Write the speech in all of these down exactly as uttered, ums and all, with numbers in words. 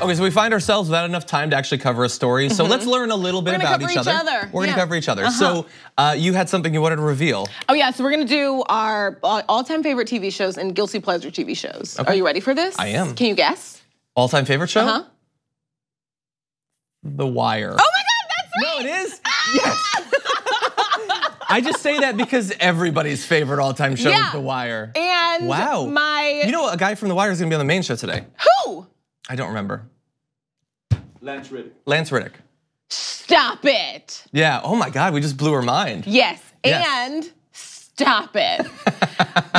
Okay, so we find ourselves without enough time to actually cover a story. So mm-hmm. let's learn a little bit we're about each, each other. other. We're yeah. gonna cover each other. Uh-huh. So uh, you had something you wanted to reveal. Oh yeah, so we're gonna do our all-time favorite T V shows and guilty pleasure T V shows. Okay. Are you ready for this? I am. Can you guess? All-time favorite show? Uh-huh. The Wire. Oh my God, that's right! No, it is? Ah! Yes! I just say that because everybody's favorite all-time show yeah. is The Wire. And wow. my- You know, a guy from The Wire is gonna be on the main show today. Who? I don't remember. Lance Riddick. Lance Riddick. Stop it. Yeah, oh my God, we just blew her mind. Yes, yes. And stop it.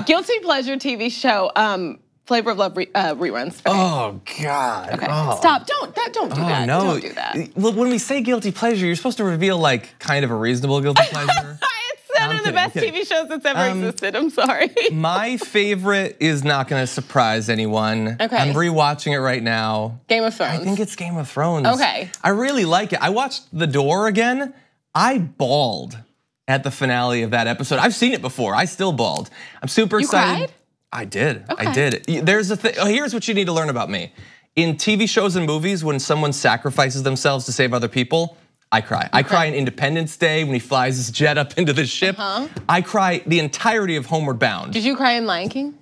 Guilty pleasure T V show, um, Flavor of Love re uh, reruns. Okay. Oh God. Okay, oh. stop, don't, that, don't do oh, that, no. don't do that. Well, when we say guilty pleasure, you're supposed to reveal like kind of a reasonable guilty pleasure. None of the best T V shows that's ever um, existed, I'm sorry. My favorite is not gonna surprise anyone. Okay. I'm rewatching it right now. Game of Thrones. I think it's Game of Thrones. Okay. I really like it. I watched The Door again. I bawled at the finale of that episode. I've seen it before, I still bawled. I'm super you excited. You cried? I did, okay. I did. There's a thing, oh, here's what you need to learn about me. In T V shows and movies, when someone sacrifices themselves to save other people, I cry. Okay. I cry in Independence Day when he flies his jet up into the ship. Uh-huh. I cry the entirety of Homeward Bound. Did you cry in Lion King?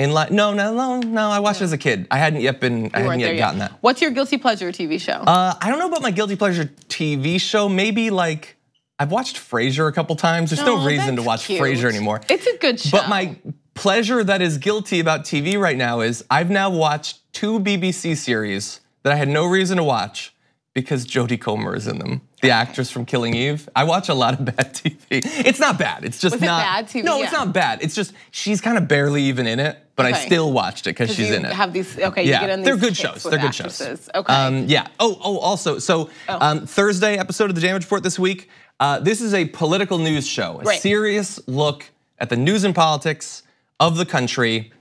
In Lion, no, no, no, no. I watched yeah. it as a kid. I hadn't yet been, you I hadn't yet gotten yet. that. What's your guilty pleasure T V show? Uh, I don't know about my guilty pleasure T V show. Maybe like I've watched Frasier a couple times. There's oh, no reason to watch cute. Frasier anymore. It's a good show. But my pleasure that is guilty about T V right now is I've now watched two B B C series that I had no reason to watch. Because Jodie Comer is in them, the actress from Killing Eve. I watch a lot of bad T V. It's not bad, it's just Was not- it bad T V? No, yeah. it's not bad. It's just, she's kind of barely even in it, but okay. I still watched it because she's you in it. have these, okay, yeah. you get on these They're good shows, they're good actresses. shows. Okay. Um, yeah, oh, oh, also, so oh. Um, Thursday episode of The Damage Report this week. Uh, this is a political news show, a right. serious look at the news and politics of the country.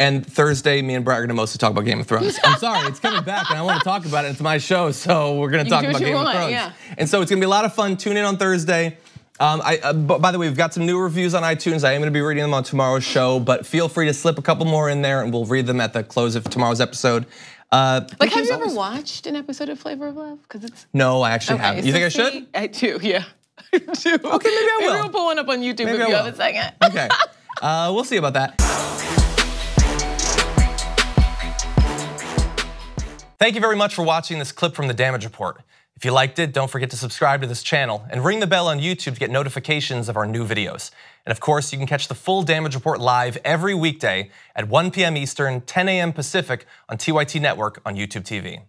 And Thursday, me and Brad are gonna mostly talk about Game of Thrones. I'm sorry, it's coming back and I wanna talk about it, it's my show, so we're gonna talk about Game of Thrones. Yeah. And so it's gonna be a lot of fun, tune in on Thursday. Um, I, uh, by the way, we've got some new reviews on iTunes, I am gonna be reading them on tomorrow's show, but feel free to slip a couple more in there and we'll read them at the close of tomorrow's episode. Uh, like, have you ever watched an episode of Flavor of Love? Because it's No, I actually okay, haven't. You think I should? I do, yeah, I do. Okay, maybe I will. Maybe we'll pull one up on YouTube maybe if I you will. have a second. Okay, uh, we'll see about that. Thank you very much for watching this clip from The Damage Report. If you liked it, don't forget to subscribe to this channel and ring the bell on YouTube to get notifications of our new videos. And of course, you can catch the full Damage Report live every weekday at one p m Eastern, ten a m Pacific on T Y T Network on YouTube T V.